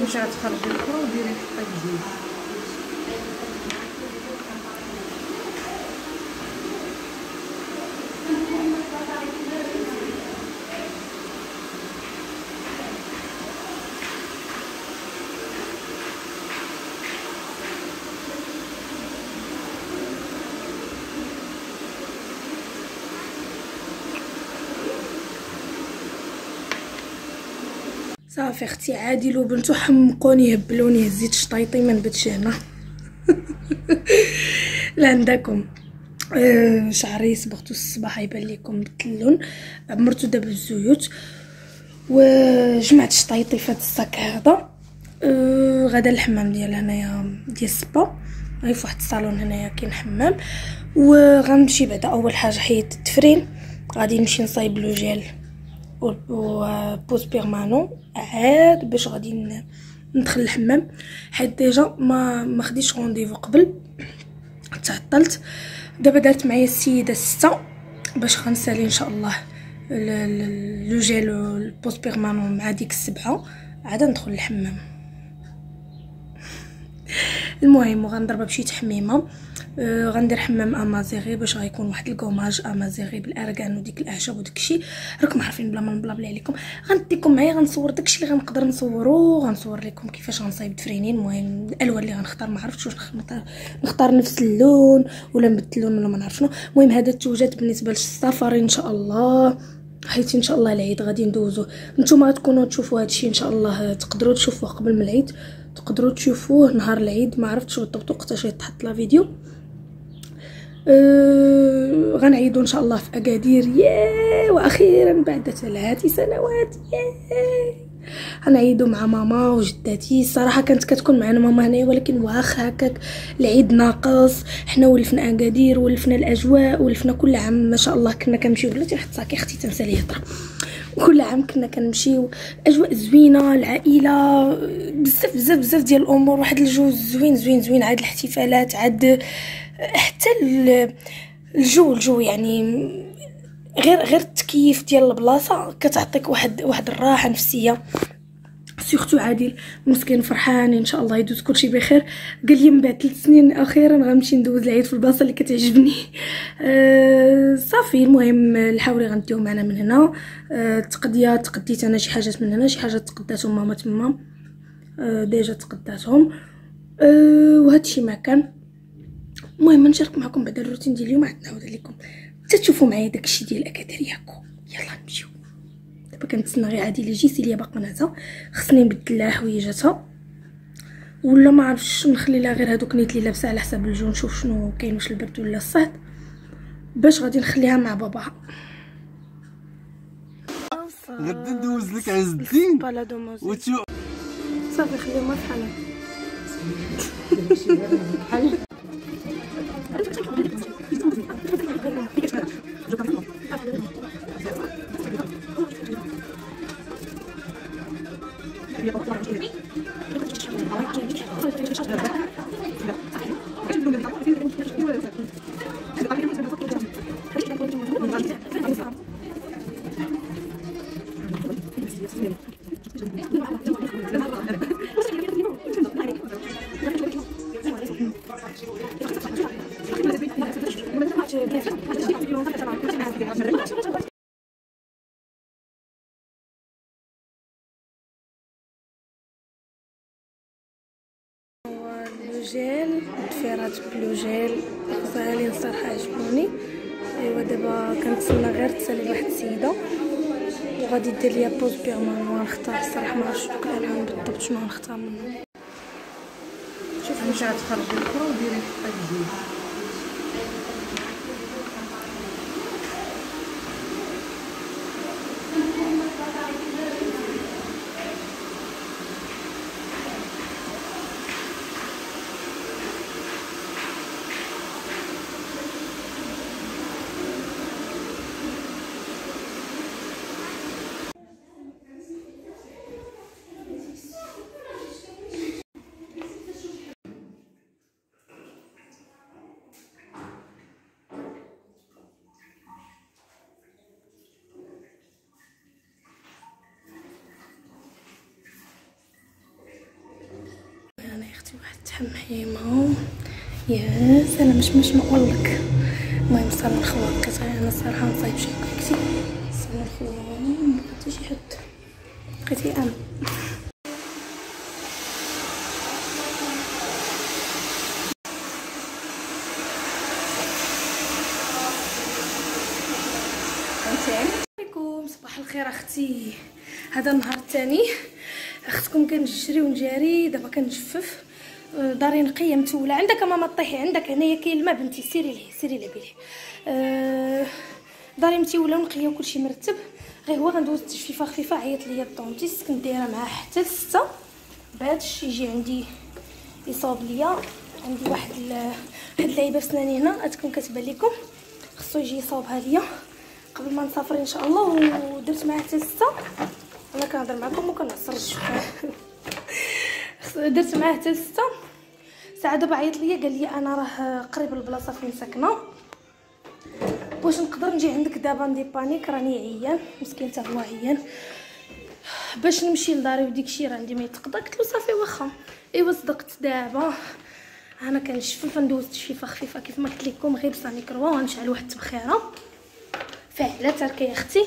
باش غتخرجي الكرة وديري حتى تزيد. صافي اختي عادل وبنتو حمقوني هبلوني، هزيت شطيطي ما نبتش هنا لعندكم. شعري صبغتو الصباح يبان لكم باللون، عمرتو دابا بالزيوت وجمعت شطيطي في هذا الصاك هذا. غدا الحمام ديال هنايا ديال السبا، غير في واحد الصالون هنايا كاين حمام، وغنمشي بعدا اول حاجه حيت التفرين غادي نمشي نصايب لو جيل و بوز بيرمانون عاد باش غادي ندخل الحمام، حيت ديجا ما خديتش رونديفو قبل تعطلت. دابا دارت معايا السيده 6 باش غنسالي ان شاء الله لو جيل البوز بيرمانون مع ديك 7 عاد ندخل الحمام. المهم غنضربها بشي تحميمه، غندير حمام امازيغي باش غيكون واحد الكوماج امازيغي بالارغان وديك الاعشاب وداكشي، راكم عارفين بلا ما نبلابلا عليكم. غنديكم معايا غنصور داكشي اللي غنقدر نصورو، غنصور لكم كيفاش غنصايب الفرينين. المهم الالوان اللي غنختار ما عرفتش واش نختار نفس اللون ولا نبدل اللون ولا ما نعرف شنو. المهم هذا التوجات بالنسبه للسفر ان شاء الله، حيت ان شاء الله العيد غادي ندوزو. نتوما غتكونوا تشوفوا هادشي ان شاء الله، تقدروا تشوفوه قبل من العيد، تقدروا تشوفوه نهار العيد، ما عرفتش بالضبط وقتاش غيتحط لا فيديو. غنعيدو ان شاء الله في اكادير، ياه واخيرا بعد 3 سنوات ياه غنعيدو مع ماما وجداتي. الصراحه كانت كتكون معنا ماما هنايا، ولكن واخا هكاك العيد ناقص. حنا ولفنا اكادير، ولفنا الاجواء، ولفنا كل عام ما شاء الله كنا كنمشيو. بلاتي نحط صاكي اختي تنسى لي الهضره، كل عام كنا كنمشيو، اجواء زوينه، العائله، بزاف بزاف بزاف ديال الامور، واحد الجو زوين زوين زوين، عاد الاحتفالات، عاد حتى الجو يعني غير التكييف ديال البلاصه كتعطيك واحد الراحه نفسيه. سيرتو عادل مسكين فرحان ان شاء الله يدوز كلشي بخير. قال لي من بعد 3 سنين اخيرا غنمشي ندوز العيد في البلاصه اللي كتعجبني. صافي المهم الحاوري غنديو معنا من هنا. التقديه تقديت انا شي حاجات من هنا، شي حاجات تقداتهم ماما تما، ديجا تقداتهم. وهادشي ما كان. المهم نشارك معكم بعد الروتين ديال اليوم، عاد نعاود لكم حتى تشوفوا معايا داكشي ديال الاكادير ياكو. يلا نمشيو دابا، كنتسنى غير عادي اللي يجي. سيليا باقا ناعسه، خصني نبدل لها حويجاتها ولا ما عرفتش، نخلي لها غير هذوك نيت اللي لابسه على حساب الجو، نشوف شنو كاين واش البرد ولا الصهد، باش غادي نخليها مع باباها. غادي ندوز لك عز الدين صافي، خليهم فحالهم. جيل الضفيرات بلو جيل غزالين صراحه عجبوني. ايوا دابا كنتسنى غير تسالي واحد السيده وغادي دير ليا بوز بيرمانون، غنختار الصراحه ما عرفتش الكلام بالضبط شنو غنختار منهم. شوف مشى تخرج الكره وديري حتى تجي. شفتي واحد التحميمه، يا سلام مش نقولك. المهم صافي الخوار كتغير. انا الصراحه نصايب شي كيكتي صافي الخوار ما حتى شي حد بقيتي انا. السلام عليكم، صباح الخير اختي. هذا النهار الثاني اختكم كنجري ونجاري. دابا كنجفف، داري نقيه متوله. عندك ماما طيحي، عندك هنايا كاين الماء بنتي، سيري ليه سيري لبيه. داري متوله ونقيه وكلشي مرتب. غير هو غندوز تجفيفه خفيفه. عيط ليا الطونتيس كنت دايره معاه حتى 6 بعد الشيء يجي عندي يصاب ليا. عندي واحد اللعيبه في سناني هنا تكون كتبان لكم، خصو يجي يصاوبها ليا قبل ما نسافر ان شاء الله. ودرت معاه حتى 6. انا كنهضر معكم وكنعصر الشفاه. درت معاه حتى 6 ساعه. دابا عيط ليا قال لي انا راه قريب البلاصه فين ساكنه، واش نقدر نجي عندك دابا نديبانيك، راني عيان. مسكين حتى هو عيان باش نمشي لداري وديكشي راه عندي ما يتقضى. قلت له صافي واخا. ايوا صدقت. دابا انا كنشفف، ندوز تشفيفه خفيفه كيف ما قلت لكم، غير بصح ميكرو وغنشعل واحد التبخيره فعلا تركي اختي.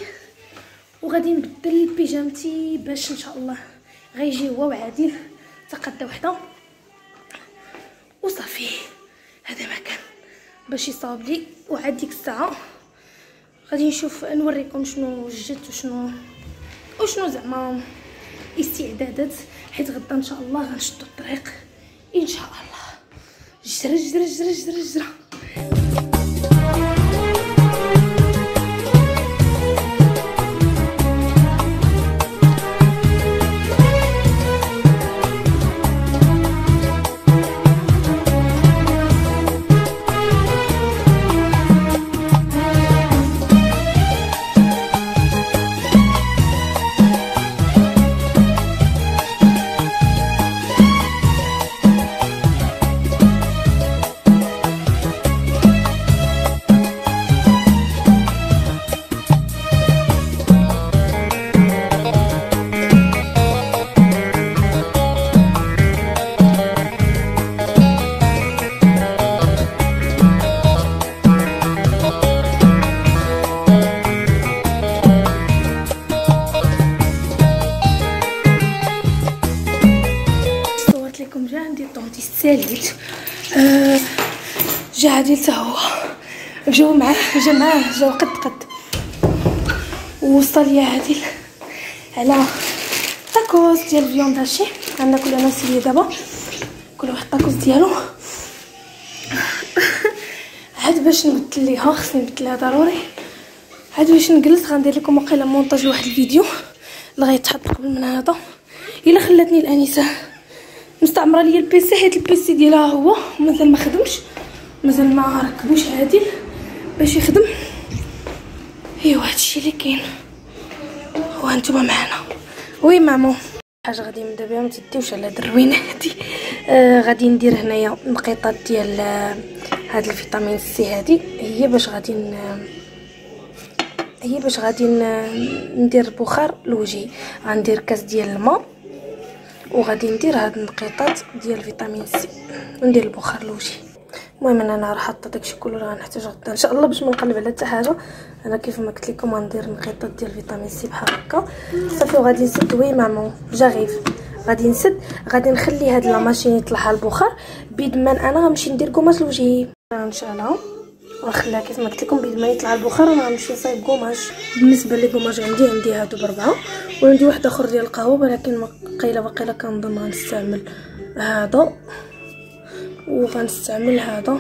وغادي نبدل بيجامتي باش ان شاء الله غيجي هو وعادل تقدا وحده وصافي. هذا ما كان باش يصاوب لي. وعاد ديك الساعه غادي نشوف نوريكم شنو جات وشنو زعما استعدادات، حيت غدا ان شاء الله غنشدو الطريق ان شاء الله. جرى جرى جرى جرى جرى. ساليت جا عادل حتى هو، جا معاه قد وصل ليا عادل على طاكوس ديال الفيون داشي. غناكل انا وسيليا دابا كل واحد طاكوس ديالو. عاد باش نبدل ليها، خصني نبدلها ضروري. عاد باش نجلس غندير لكم وقيلا مونطاج لواحد الفيديو اللي غيتحط قبل من هذا، الا خلاتني الانسه. مستعمره ليا البيسي، حيت البيسي ديالها هو مازال ما خدمش، مازال ما ركبوش عادل باش يخدم. ايوا هادشي اللي كاين وانتوما معنا. وي مامو حاجه غادي نبدا بها، ما تديوش على هاد الروينه هادي. غادي ندير هنايا نقيطات ديال هاد الفيتامين سي هادي، هي باش غادي ندير البخار لوجهي. غندير كاس ديال الماء وغادي ندير هاد النقيطات ديال فيتامين سي وندير البخار لوجهي. المهم انا راه حاطه داكشي كله اللي غنحتاج غدا ان شاء الله باش ما نقلب على حتى حاجه. انا كيف ما قلت لكم غندير النقيطات ديال فيتامين سي بحال هكا صافي. وغادي نسد. وي مامو جاغيف غادي نسد. غادي نخلي هاد لا ماشين يطلعها البخار بيد ما انا غنمشي ندير كوماج لوجهي ان شاء الله. وغنخليها كيف ما قلت لكم بيد ما يطلع البخار وانا غنمشي نصايب كوماج. بالنسبه لي كوماج عندي هادو ب4 وعندي واحد اخر ديال القهوه، ولكن باقيلا كنظن غنستعمل هذا وغنستعمل هذا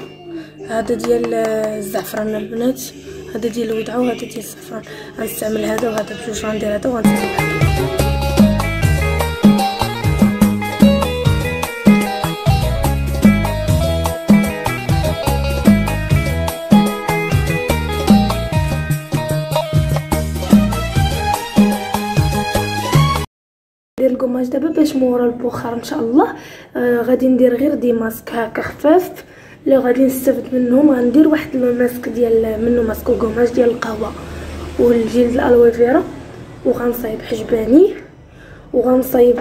ديال الزعفران البنات، هذا ديال الودعه وهذا ديال الزعفران. غنستعمل هذا وهذا بجوج، غندير هذا وغنستعمل الكوماج دابا باش مورا البخار ان شاء الله. غادي ندير غير دي ماسك هكا خفاف اللي غادي نستافد منهم. غندير واحد الماسك ديال منه ماسك الكوماج ديال القهوه والجلد الالوي فيرا، وغنصايب حجباني وغنصايب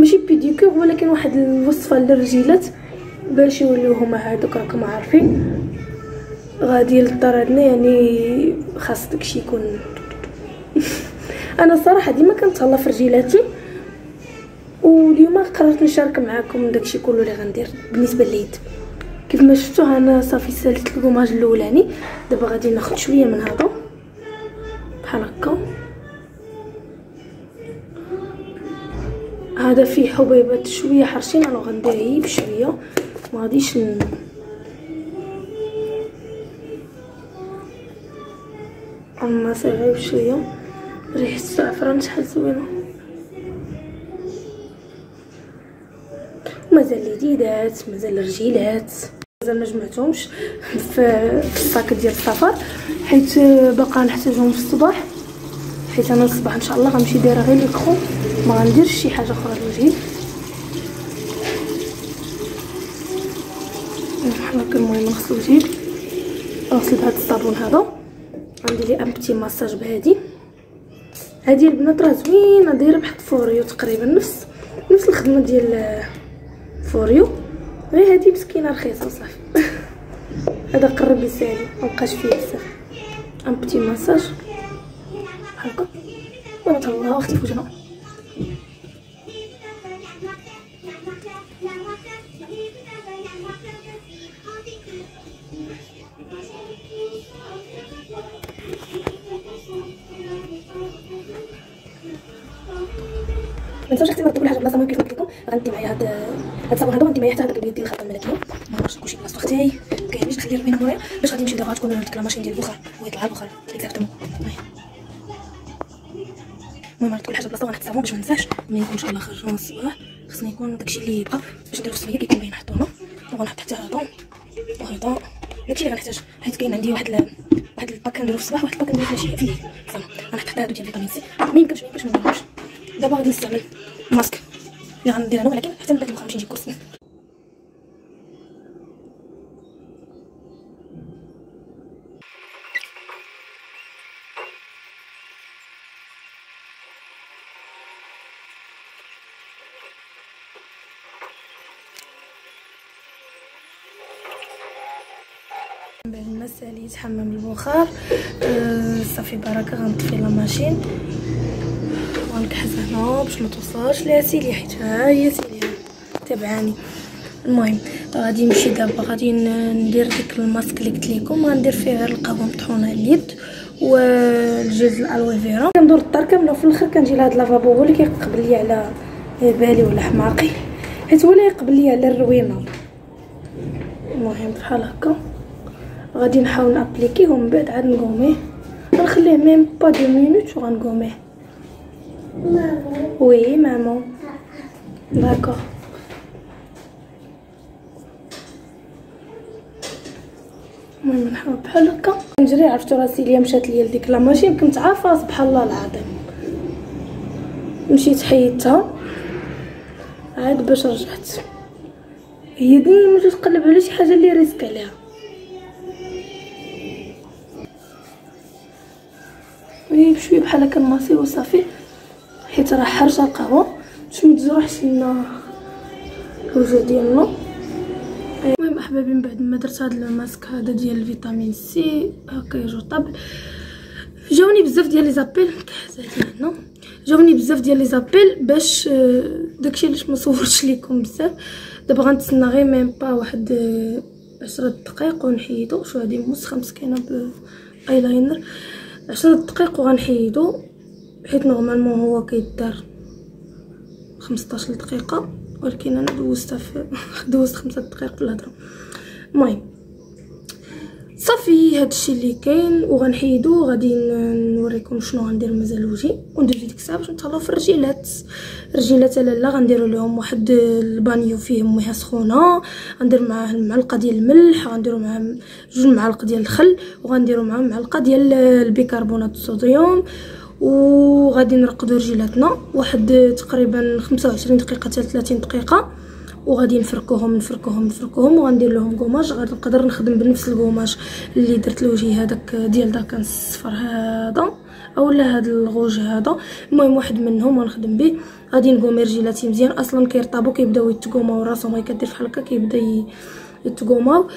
ماشي بيديكور ولكن واحد الوصفه للرجيلات باش يوليو هما هادوك. راكم عارفين غادي للطردنا، يعني خاص داكشي يكون انا الصراحه ديما كنتهلا في رجيلاتي، واليوم قررت نشارك معكم داكشي كله اللي غندير بالنسبه لليد. كيف ما شفتوها انا صافي سالت الكوماج الاولاني، دابا غادي ناخذ شويه من هادو بحال هكا. هذا فيه حبيبات شويه حرشين، انا غندير غير بشويه، ما غاديش اما صغير بشويه. ريحه الزعفران شحال زوينه، مازال اليديدات مازال الرجيلات مازال ما جمعتهمش في الصاك ديال السفر، حيت باقا نحتاجهم في الصباح، حيت انا الصباح ان شاء الله غنمشي دايره غير الكرو، ما غنديرش شي حاجه اخرى للوجه. نحرك، المهم نغسل وجهي، غنغسل بهذا الصابون هذا، غندير ليه ان بيتي ماساج بهادي. هادي البنات راه زوينه، دايره بحال فوريو تقريبا، نفس الخدمه ديال فوريو، غير هادي مسكينه رخيصه صافي. هذا قرب يسالي، مابقاش فيه بزاف. ان بيتي ماساج بحال هكا، ونطلعها واختي في وجهها. ما تنساوش اختي تركبوا كل حاجه بلاصه، ما كيف قلت لكم غندي معايا هاد الصابون هذا، غندي معايا حتى هذاك البيض ديال الخلطه الملكيه، ما غنرش كلشي بلاصتو اختي، كاينش نخليه ربينا مورايا باش غادي نمشي دابا تكون ديك الماشين ديال البخار ويطلع البخار اكزاكتومون. المهم غنحط كل حاجه بلاصه ونحط الصابون باش ما ننساش ملي نكون ان شاء الله خرجوا من الصباح، خصني يكون داكشي اللي بقى باش نديرو الصينيه كيكون باين نحطو هنا، وغنحط حتى هادو وهادو داكشي اللي غنحتاج، حيت كاين عندي واحد الباك نديرو في الصباح واحد الباك نديرو ماشي فيه الصابون. غنحط حتى هادو ديال فيتامين سي، ما يمكنش باش ما نديروش. دابا غادي نستعمل ماسك اللي غندير انا، ولكن حتى نبات المخ غنمشي نجيب كرسي. بالنا سالي يتحمم البخار صافي بركه. غنطفي لا ماشين ونكحز هنا باش ما توصلش ليها سيليا، حيت ها هي سيليا تبعاني. المهم غادي نمشي دابا، غادي ندير ديك الماسك اللي قلت لكم، غندير فيه غير القهوه مطحونه اليد والجوز الالوي فيرا. كندور الدار كامله وفي الاخر كنجي لهاد لافابو، هو اللي كيقبل لي على بالي ولا حماقي، حيت هو اللي يقبل لي على الروينه. المهم بحال هكا غادي نحاول نابليكيهم، من بعد عاد نقوميه، غنخليه ميم با دو مينوت وغنقوميه. وي مامو داكوغ. المهم نحاول بحال هكا كنجري. عرفتو راه سيليا مشات ليا لديك لا ماشين، كنت عارفه سبحان الله العظيم، مشيت حيدتها عاد باش رجعت هي ديما تقلب على شي حاجه اللي ريسك عليها. وي بشويه بحال هكا نماسي وصافي، حيت راه حرجه القهوه باش ما تزرحش لنا الوجه ديالنا. المهم احبابي، من بعد ما درت هذا الماسك هذا ديال الفيتامين سي هكا يجوطابل، جاوني بزاف ديال لي زابيل، كحزاتي هنا جاوني بزاف ديال لي زابيل باش داكشي علاش ما صورتش لكم بزاف. دابا غنتسنى غير ميم با واحد 10 دقائق ونحيدو. شو هذه مسخه مسكينه بايلاينر، 10 دقائق وغنحيدو، حيت نورمالمون هو كيدار 15 دقيقه، ولكن انا دوزت 5 دقائق في الهضره. المهم صافي هادشي اللي كاين وغنحيدو. غادي نوريكم شنو غندير مازال وجهي، وندير ديك الساعه باش نتهلاو في الرجيلات. الرجيلات لالا غنديروا لهم واحد البانيو فيه مياه سخونه، غندير معاه المعلقه ديال الملح، غنديروا معاه 2 معالق ديال الخل، وغنديروا معاه معلقه ديال البيكربونات الصوديوم، وغادي نرقدوا رجيلاتنا واحد تقريبا 25 دقيقه حتى 30 دقيقه، وغادي نفركوهم وغندير لهم كوماج. غادي نقدر نخدم بنفس الكوماج اللي درت لوجهي هذاك ديال داك الصفر هذا، اولا هاد الغوج هذا. المهم واحد منهم ونخدم به غادي نقومي رجيلاتي مزيان، اصلا كيرطابو كيبداو يتقوماو راسهم هي كدير فحال هكا كيبدا يتقوماو.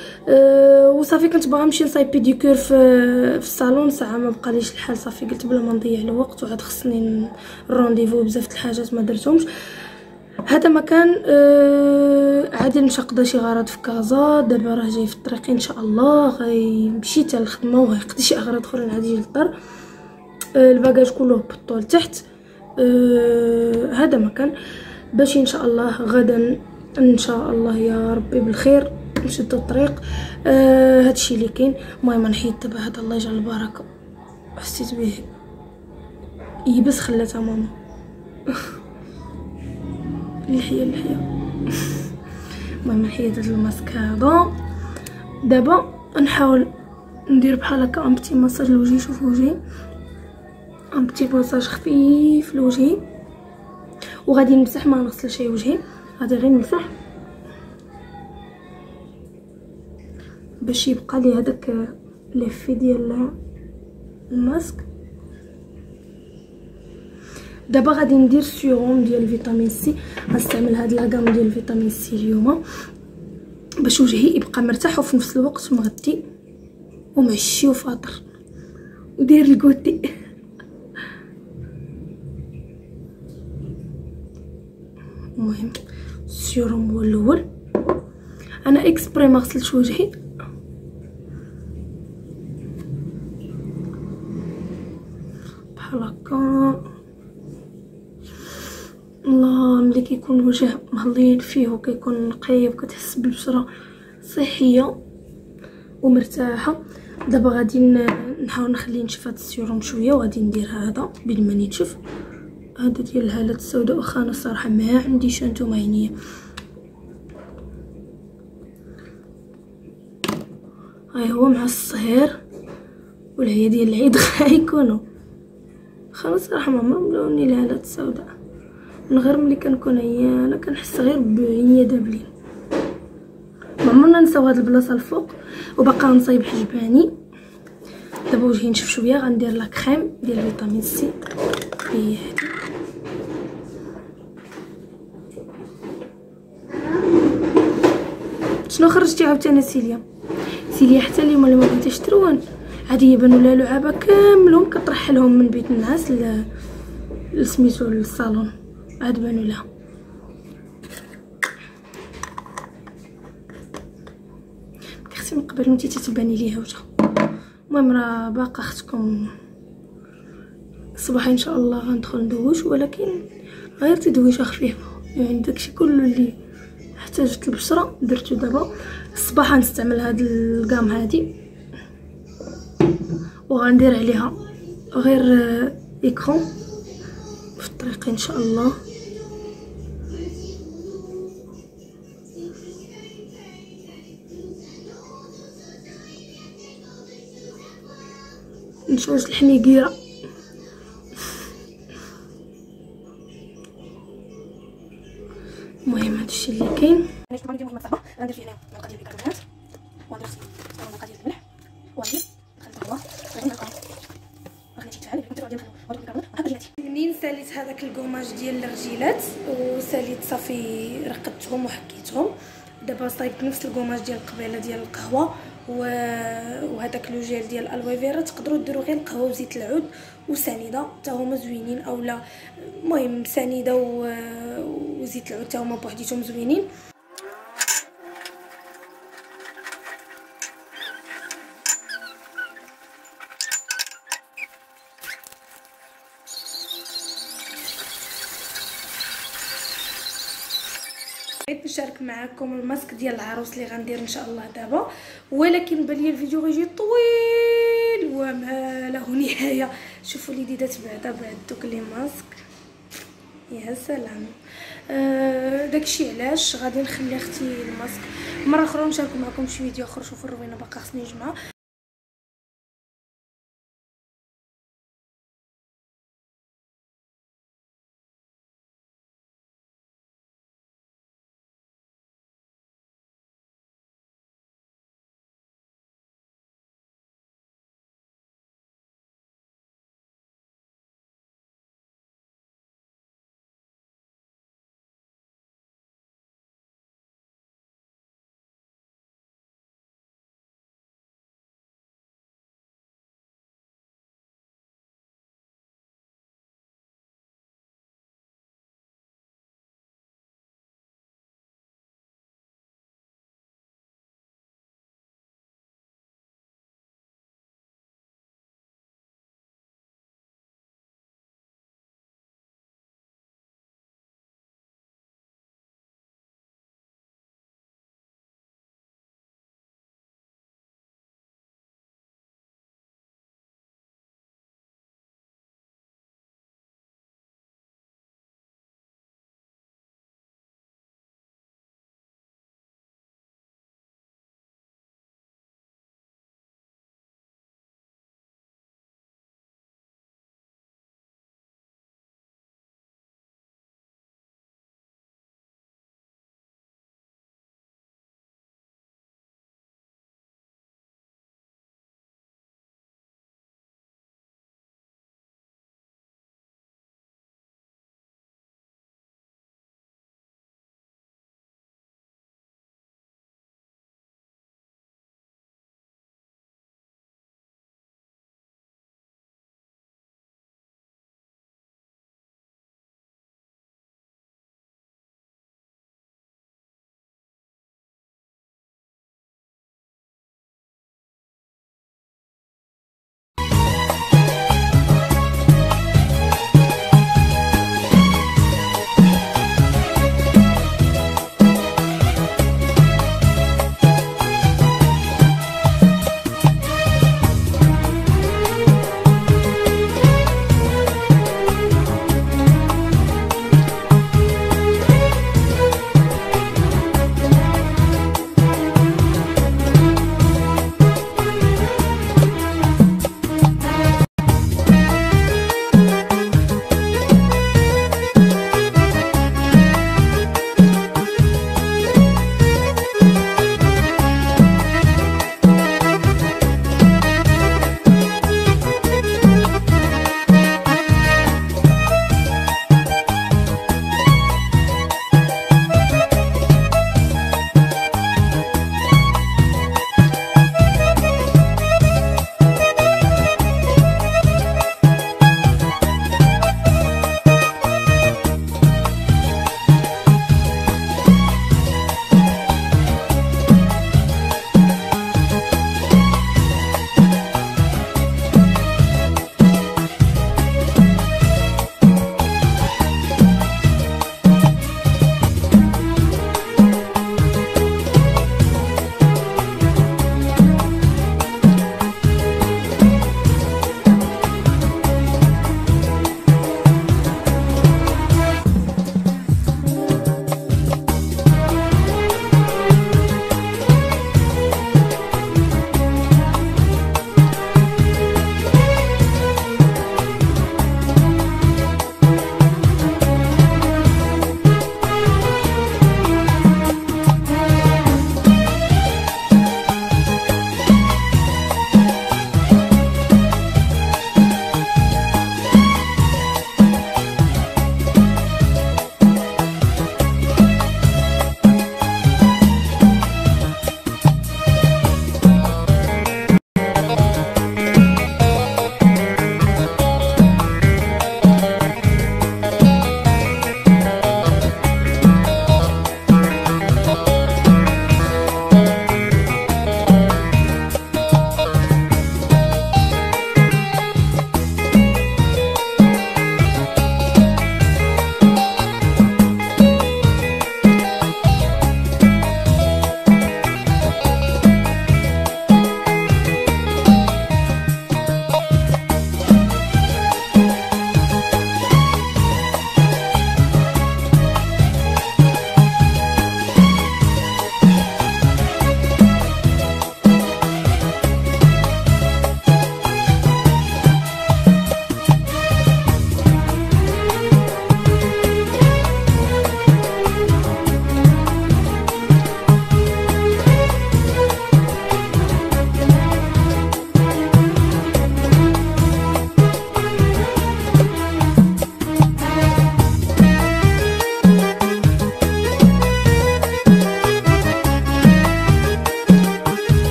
وصافي كنت باغا نمشي نصايب بيديكور في الصالون، ساعه ما بقاليش الحال، صافي قلت بلا ما نضيع الوقت وعاد خصني الرونديفو بزاف د الحاجات ما درتهمش. هذا مكان عادي نمشي نقضي شي غرض في كازا، دابا راه جاي في الطريق ان شاء الله غيمشي حتى للخدمه وغيقضي شي اغراض اخرين عادي يجي للدار. الباكاج كله بطو لتحت. هذا مكان باش ان شاء الله غدا ان شاء الله يا ربي بالخير نشدو الطريق. هادشي اللي كاين. المهم نحيد دابا هذا، الله يجعل البركه، حسيت به يبس خلاتها ماما. اللحيه اللحيه. المهم نحيد هاد الماسك هذا. دابا نحاول ندير بحال هكا ان بتي ماساج لوجهي. شوفوا وجهي، ان بتي ماساج خفيف لوجهي، وغادي نمسح ما نغسلش اي وجهي، غادي غير نمسح باش يبقى لي هذاك ليفي ديال الماسك. دابا غادي ندير سيروم ديال فيتامين سي، غنستعمل هاد لاغام ديال فيتامين سي اليوم باش وجهي يبقى مرتاح وفي نفس الوقت مغطي ومعشي وفاطر. ندير الكوتي المهم السيروم هو الاول. انا اكسبري ما غسلتش وجهي، بحال هكا الله، ملي كيكون الوجه مهلين فيه وكيكون نقي وكتحس بالبشره صحيه ومرتاحه. دابا غادي نحاول نخلي نشف هاد السيروم شويه، وغادي ندير هذا بين ما ينشف. هذا ديال الهالات السوداء واخا انا الصراحه ما عنديش انتما عينيه. هاي هو مع الصهير والعيا ديال العيد غيكونوا خلاص. صراحه ما ملوني الهالات السوداء من غير ملي كنكون عيانه كنحس غير بعينيا دابلين. ما عمرنا نساو هاد البلاصه الفوق، وباقا نصايب حجباني. دابا وجهي نشف شويه، غندير لا كريم ديال فيتامين سي هي هادي. شنو خرجتي عاوتاني سيليا؟ سيليا حتى اليوم اللي ما بغيتيش تروان عادي يبانوا لها لعابه كاملهم كطرح لهم من بيت الناس لسميتو للصالون، عاد بانوا لها. كختي من قبل نتي تتباني ليها وجهها. المهم راه باقا اختكم الصباح ان شاء الله غندخل ندوش، ولكن غير تدويشه خفيفه، يعني داكشي كله اللي احتاجت البشره درتو. دابا الصباح غنستعمل هاد الكام هادي وغندير عليها غير ايكرون في الطريق ان شاء الله. نشوف الحنيقيره المهم هادشي اللي كاين. غندير فيه هنا مقادير البيكربونات وغندير مقادير الملح وغندير الخلطه منين ساليت هذاك الكوماج ديال الرجيلات وساليت صافي رقدتهم وحكيتهم. دابا صايبت نفس الكوماج ديال القبيله ديال القهوه وهذاك لو جيل ديال الالويفيرا. تقدروا ديروا غير القهوه وزيت العود وسنيده حتى هما زوينين، اولا المهم سنيده وزيت العود حتى هما بوحديتهم زوينين. بغيت نشارك معكم الماسك ديال العروس اللي غندير ان شاء الله دابا، ولكن بالي الفيديو غيجي طويل وما له نهايه. شوفوا لي ديدات بعدا بعد دوك لي ماسك، يا سلام. داكشي علاش غادي نخلي اختي الماسك. مره اخرى نشارك معكم شي فيديو اخر. شوفوا الروينه باقا خصني نجمعها.